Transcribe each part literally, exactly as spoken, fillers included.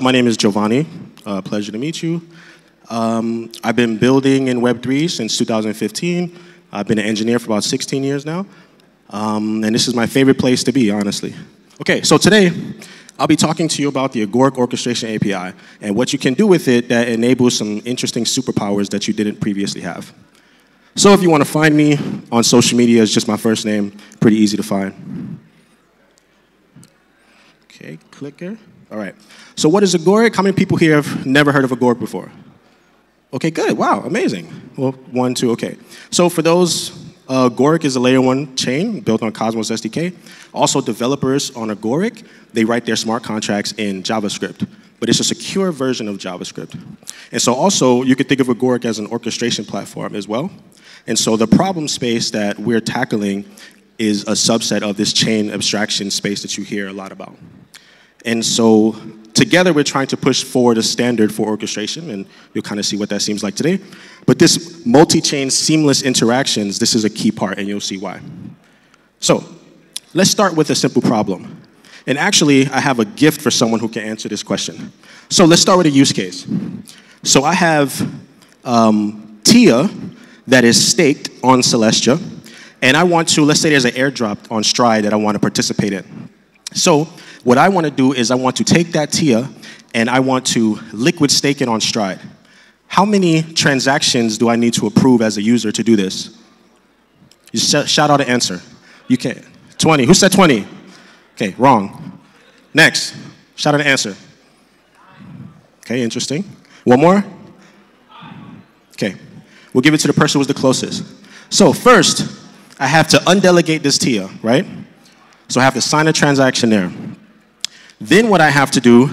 My name is Jovonni. Uh, pleasure to meet you. Um, I've been building in web three since two thousand fifteen. I've been an engineer for about sixteen years now. Um, and this is my favorite place to be, honestly. Okay, so today, I'll be talking to you about the Agoric Orchestration A P I and what you can do with it that enables some interesting superpowers that you didn't previously have. So if you want to find me on social media, it's just my first name. Pretty easy to find. Okay, clicker. All right. So what is Agoric? How many people here have never heard of Agoric before? Okay, good. Wow, amazing. Well, one, two, okay. So for those, uh, Agoric is a layer one chain built on Cosmos S D K. Also, developers on Agoric, they write their smart contracts in JavaScript. But it's a secure version of JavaScript. And so also, you could think of Agoric as an orchestration platform as well. And so the problem space that we're tackling is a subset of this chain abstraction space that you hear a lot about. And so together we're trying to push forward a standard for orchestration, and you'll kind of see what that seems like today. But this multi-chain seamless interactions, this is a key part, and you'll see why. So let's start with a simple problem. And actually, I have a gift for someone who can answer this question. So let's start with a use case. So I have um, T I A that is staked on Celestia, and I want to, let's say there's an airdrop on Stride that I want to participate in. So what I want to do is I want to take that T I A and I want to liquid stake it on Stride. How many transactions do I need to approve as a user to do this? You sh shout out an answer. You can't. twenty. Who said twenty? Okay, wrong. Next. Shout out an answer. Okay, interesting. One more? Okay. We'll give it to the person who was the closest. So first, I have to undelegate this T I A, right? So I have to sign a transaction there. Then what I have to do,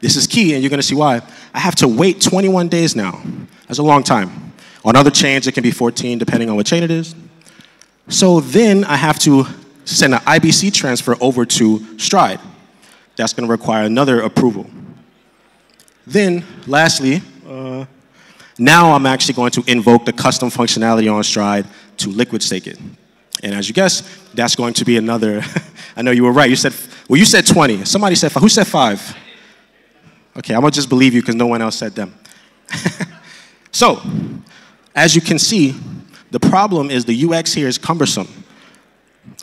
this is key, and you're going to see why, I have to wait twenty-one days now. That's a long time. On other chains, it can be fourteen, depending on what chain it is. So then I have to send an I B C transfer over to Stride. That's going to require another approval. Then, lastly, uh, now I'm actually going to invoke the custom functionality on Stride to liquid stake it. And as you guess, that's going to be another, I know you were right, you said, well, you said twenty. Somebody said five. Who said five? Okay, I'm going to just believe you because no one else said them. So, as you can see, the problem is the U X here is cumbersome.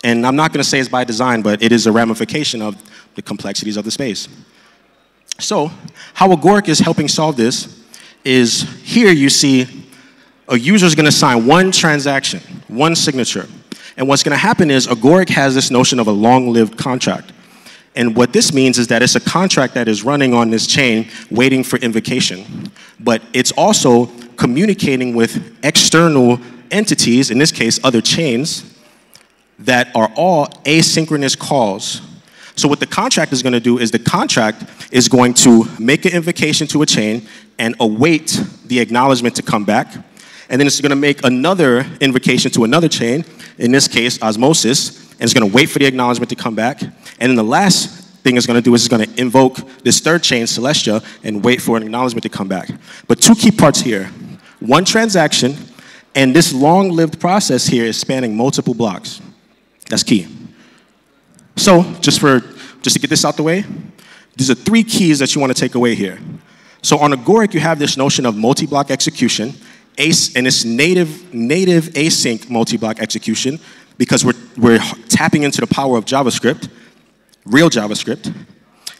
And I'm not going to say it's by design, but it is a ramification of the complexities of the space. So, how Agoric is helping solve this is here you see a user is going to sign one transaction, one signature. And what's going to happen is Agoric has this notion of a long-lived contract. And what this means is that it's a contract that is running on this chain waiting for invocation. But it's also communicating with external entities, in this case other chains, that are all asynchronous calls. So what the contract is going to do is the contract is going to make an invocation to a chain and await the acknowledgement to come back. And then it's going to make another invocation to another chain, in this case, Osmosis, and it's going to wait for the acknowledgement to come back. And then the last thing it's going to do is it's going to invoke this third chain, Celestia, and wait for an acknowledgement to come back. But two key parts here. One transaction, and this long-lived process here is spanning multiple blocks. That's key. So just, for, just to get this out the way, these are three keys that you want to take away here. So on Agoric, you have this notion of multi-block execution, Ace, and it's native, native async multi-block execution because we're, we're tapping into the power of JavaScript, real JavaScript.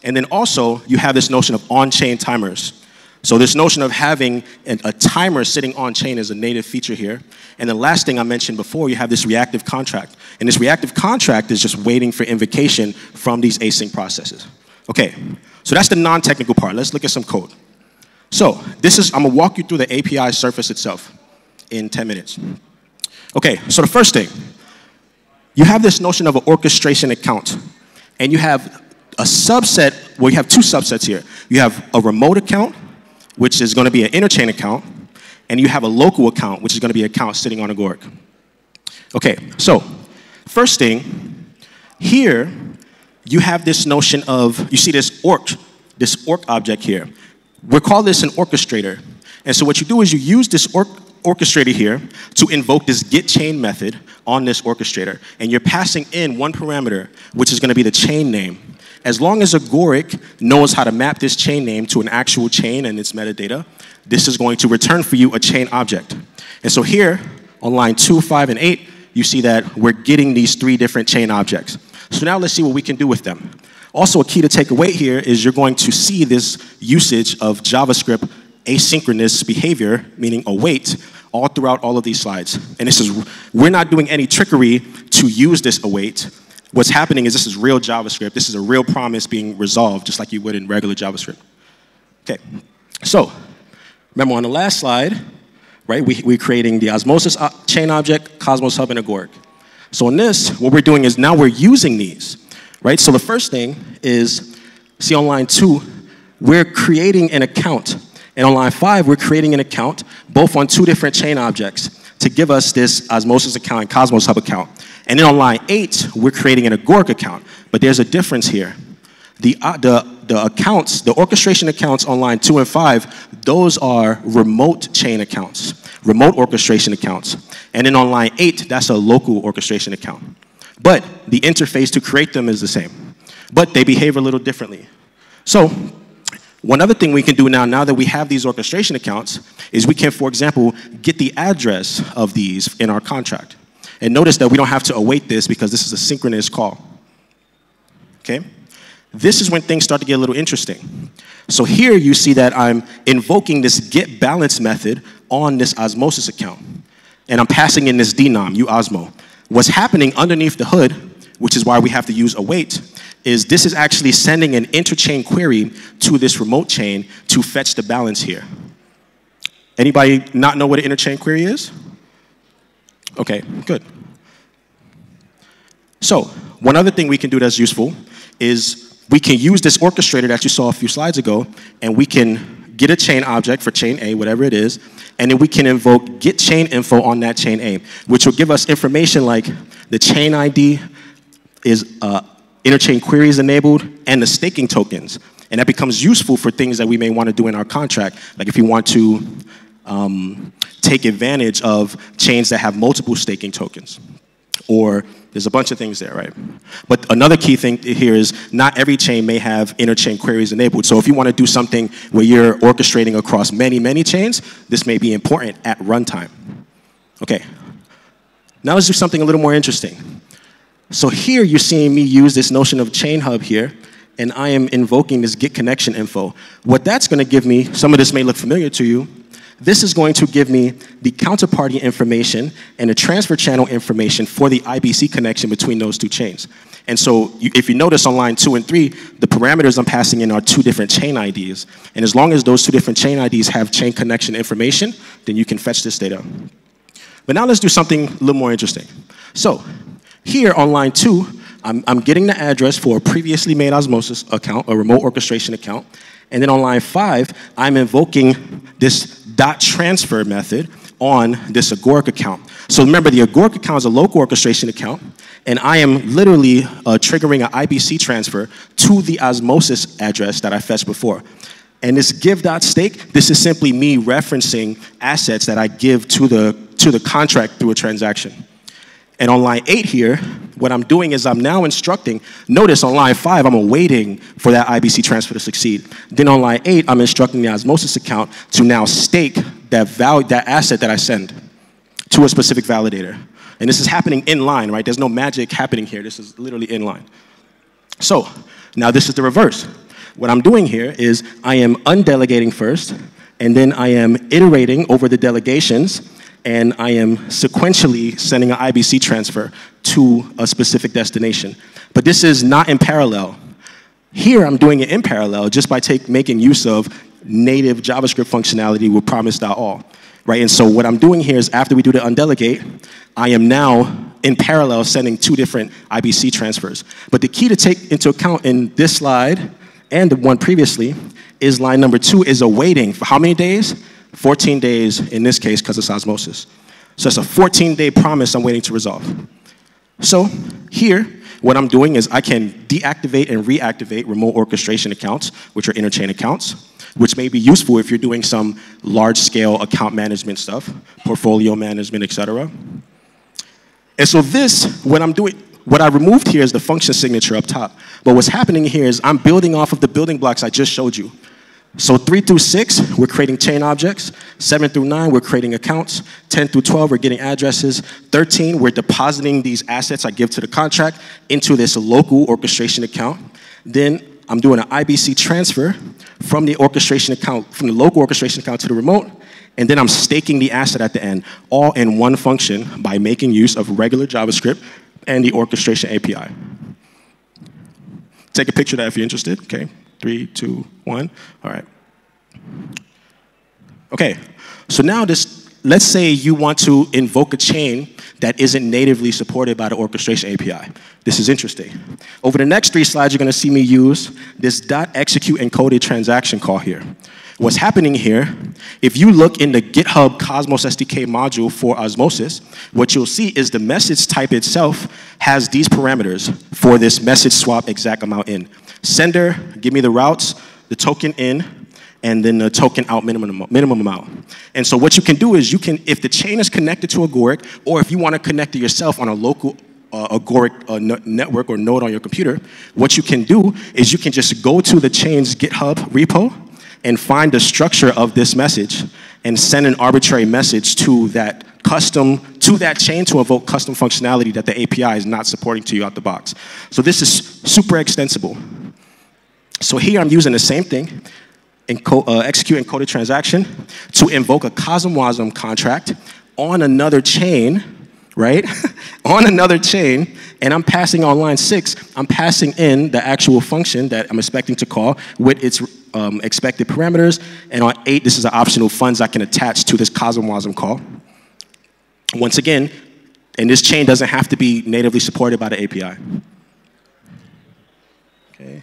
And then also, you have this notion of on-chain timers. So this notion of having an, a timer sitting on-chain is a native feature here. And the last thing I mentioned before, you have this reactive contract. And this reactive contract is just waiting for invocation from these async processes. Okay, so that's the non-technical part. Let's look at some code. So this is, I'm going to walk you through the A P I surface itself in ten minutes. Okay, so the first thing, you have this notion of an orchestration account. And you have a subset, well, you have two subsets here. You have a remote account, which is going to be an interchain account. And you have a local account, which is going to be an account sitting on Agoric. Okay, so first thing, here you have this notion of, you see this orc, this orc object here. We call this an orchestrator. And so what you do is you use this or orchestrator here to invoke this get chain method on this orchestrator. And you're passing in one parameter, which is going to be the chain name. as long as Agoric knows how to map this chain name to an actual chain and its metadata, this is going to return for you a chain object. And so here, on line two, five, and eight, you see that we're getting these three different chain objects. So now let's see what we can do with them. Also, a key to take away here is you're going to see this usage of JavaScript asynchronous behavior, meaning await, all throughout all of these slides. And this is, we're not doing any trickery to use this await. What's happening is this is real JavaScript. This is a real promise being resolved, just like you would in regular JavaScript. Okay, so remember on the last slide, right? We, we're creating the Osmosis chain object, Cosmos Hub, and Agoric. So in this, what we're doing is now we're using these. Right? So the first thing is, see on line two, we're creating an account. And on line five, we're creating an account, both on two different chain objects, to give us this Osmosis account and Cosmos Hub account. And then on line eight, we're creating an Agoric account. But there's a difference here. The, uh, the, the accounts, the orchestration accounts on line two and five, those are remote chain accounts, remote orchestration accounts. And then on line eight, that's a local orchestration account. But the interface to create them is the same. But they behave a little differently. So one other thing we can do now, now that we have these orchestration accounts, is we can, for example, get the address of these in our contract. And notice that we don't have to await this because this is a synchronous call. Okay? This is when things start to get a little interesting. So here you see that I'm invoking this getBalance method on this Osmosis account. And I'm passing in this denom, uosmo. What's happening underneath the hood, which is why we have to use await, is this is actually sending an interchain query to this remote chain to fetch the balance here. Anybody not know what an interchain query is? Okay, good. So one other thing we can do that's useful is we can use this orchestrator that you saw a few slides ago, and we can get a chain object for chain A, whatever it is, and then we can invoke get chain info on that chain A, which will give us information like the chain I D is uh, interchain queries enabled and the staking tokens. And that becomes useful for things that we may want to do in our contract, like if you want to um, take advantage of chains that have multiple staking tokens. Or there's a bunch of things there, right? But another key thing here is not every chain may have interchain queries enabled. So if you want to do something where you're orchestrating across many, many chains, this may be important at runtime. Okay. Now let's do something a little more interesting. So here you're seeing me use this notion of chain hub here, and I am invoking this get connection info. What that's going to give me, some of this may look familiar to you, this is going to give me the counterparty information and the transfer channel information for the I B C connection between those two chains. And so you, if you notice on line two and three, the parameters I'm passing in are two different chain I Ds. And as long as those two different chain I Ds have chain connection information, then you can fetch this data. But now let's do something a little more interesting. So here on line two, I'm, I'm getting the address for a previously made Osmosis account, a remote orchestration account. And then on line five, I'm invoking this dot transfer method on this Agoric account. So remember, the Agoric account is a local orchestration account, and I am literally uh, triggering an I B C transfer to the Osmosis address that I fetched before. And this give.stake, this is simply me referencing assets that I give to the, to the contract through a transaction. And on line eight here, what I'm doing is I'm now instructing. Notice on line five, I'm awaiting for that I B C transfer to succeed. Then on line eight, I'm instructing the Osmosis account to now stake that value, that asset that I send to a specific validator. And this is happening in line, right? There's no magic happening here. This is literally in line. So now this is the reverse. What I'm doing here is I am undelegating first, and then I am iterating over the delegations, and I am sequentially sending an I B C transfer to a specific destination. But this is not in parallel. Here I'm doing it in parallel just by take, making use of native JavaScript functionality with promise.all, right? And so what I'm doing here is after we do the undelegate, I am now in parallel sending two different I B C transfers. But the key to take into account in this slide and the one previously is line number two is awaiting for how many days? fourteen days in this case because it's Osmosis. So it's a fourteen day promise I'm waiting to resolve. So here, what I'm doing is I can deactivate and reactivate remote orchestration accounts, which are interchain accounts, which may be useful if you're doing some large-scale account management stuff, portfolio management, et cetera. And so this, when I'm doing, What I removed here is the function signature up top. But what's happening here is I'm building off of the building blocks I just showed you. So three through six, we're creating chain objects. Seven through nine, we're creating accounts. ten through twelve, we're getting addresses. thirteen, we're depositing these assets I give to the contract into this local orchestration account. Then I'm doing an I B C transfer from the orchestration account, from the local orchestration account to the remote. And then I'm staking the asset at the end, all in one function by making use of regular JavaScript and the orchestration A P I. Take a picture of that if you're interested. Okay, three, two, one. All right. Okay, so now this, let's say you want to invoke a chain that isn't natively supported by the orchestration A P I. This is interesting. Over the next three slides, you're going to see me use this .execute encoded transaction call here. What's happening here, if you look in the GitHub Cosmos S D K module for Osmosis, what you'll see is the message type itself has these parameters for this message swap exact amount in. Sender, give me the routes, the token in, and then the token out minimum, minimum amount. And so what you can do is you can, if the chain is connected to Agoric, or if you want to connect it yourself on a local Uh, Agoric uh, network or node on your computer, what you can do is you can just go to the chain's GitHub repo and find the structure of this message and send an arbitrary message to that custom, to that chain to evoke custom functionality that the A P I is not supporting to you out the box. So this is super extensible. So here I'm using the same thing, enco uh, execute encoded transaction, to invoke a CosmWasm contract on another chain, right? On another chain, and I'm passing on line six, I'm passing in the actual function that I'm expecting to call with its um, expected parameters, and on eight, this is the optional funds I can attach to this CosmWasm call. Once again, and this chain doesn't have to be natively supported by the A P I. Okay.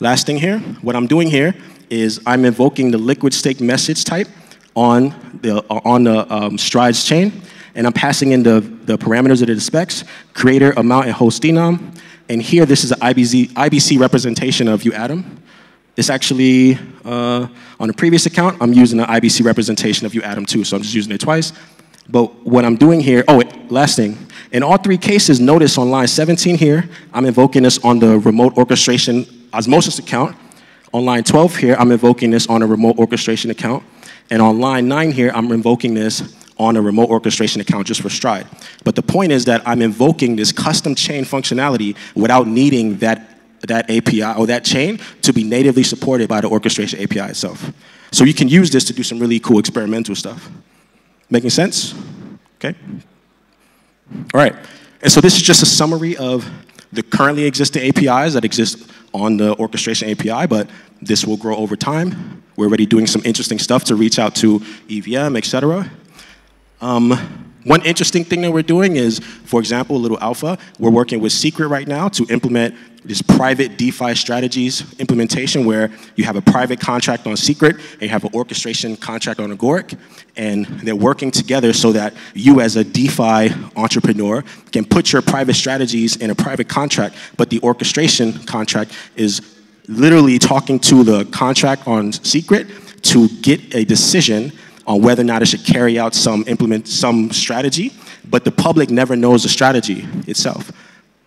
Last thing here, what I'm doing here is I'm invoking the liquid stake message type on the, uh, on the um, Stride's chain, and I'm passing in the, the parameters that it expects, creator, amount, and host denom. And here, this is an I B C, I B C representation of uAdam. It's actually, uh, on the previous account, I'm using an I B C representation of uAdam too, so I'm just using it twice. But what I'm doing here, oh, wait, last thing. In all three cases, notice on line seventeen here, I'm invoking this on the remote orchestration Osmosis account. On line twelve here, I'm invoking this on a remote orchestration account. And on line nine here, I'm invoking this on a remote orchestration account just for Stride. But the point is that I'm invoking this custom chain functionality without needing that, that A P I or that chain to be natively supported by the orchestration A P I itself. So you can use this to do some really cool experimental stuff. Making sense? Okay. All right. And so this is just a summary of the currently existing A P Is that exist on the orchestration A P I, but this will grow over time. We're already doing some interesting stuff to reach out to E V M, et cetera. Um, one interesting thing that we're doing is, for example, a little alpha, we're working with Secret right now to implement this private DeFi strategies implementation where you have a private contract on Secret and you have an orchestration contract on Agoric, and they're working together so that you as a DeFi entrepreneur can put your private strategies in a private contract, but the orchestration contract is literally talking to the contract on Secret to get a decision on whether or not it should carry out some implement some strategy, but the public never knows the strategy itself.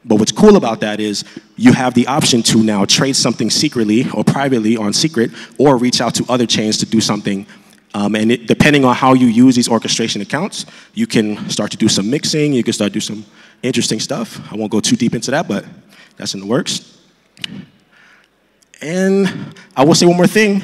But what's cool about that is you have the option to now trade something secretly or privately on Secret, or reach out to other chains to do something. Um, and it, depending on how you use these orchestration accounts, you can start to do some mixing, you can start to do some interesting stuff. I won't go too deep into that, but that's in the works. And I will say one more thing.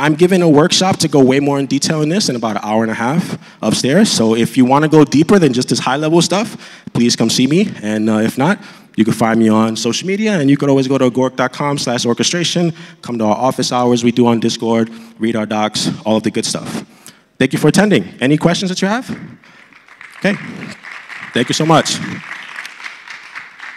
I'm giving a workshop to go way more in detail in this in about an hour and a half upstairs. So if you want to go deeper than just this high-level stuff, please come see me. And uh, if not, you can find me on social media. And you could always go to agoric.com slash orchestration, come to our office hours we do on Discord, read our docs, all of the good stuff. Thank you for attending. Any questions that you have? Okay. Thank you so much.